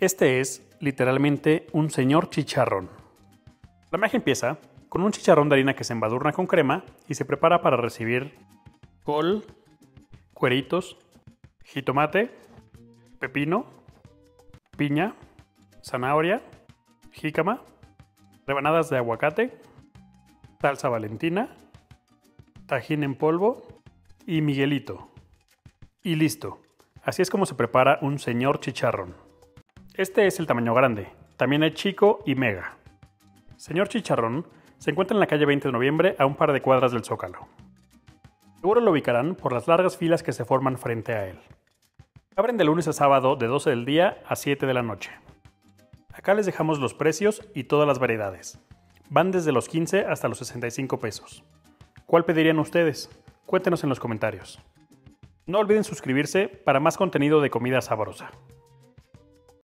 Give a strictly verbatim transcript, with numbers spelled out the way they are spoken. Este es, literalmente, un señor chicharrón. La magia empieza con un chicharrón de harina que se embadurna con crema y se prepara para recibir col, cueritos, jitomate, pepino, piña, zanahoria, jícama, rebanadas de aguacate, salsa valentina, tajín en polvo y miguelito. Y listo. Así es como se prepara un señor chicharrón. Este es el tamaño grande, también hay chico y mega. Señor Chicharrón se encuentra en la calle veinte de noviembre a un par de cuadras del Zócalo. Seguro lo ubicarán por las largas filas que se forman frente a él. Abren de lunes a sábado de doce del día a siete de la noche. Acá les dejamos los precios y todas las variedades. Van desde los quince hasta los sesenta y cinco pesos. ¿Cuál pedirían ustedes? Cuéntenos en los comentarios. No olviden suscribirse para más contenido de comida sabrosa.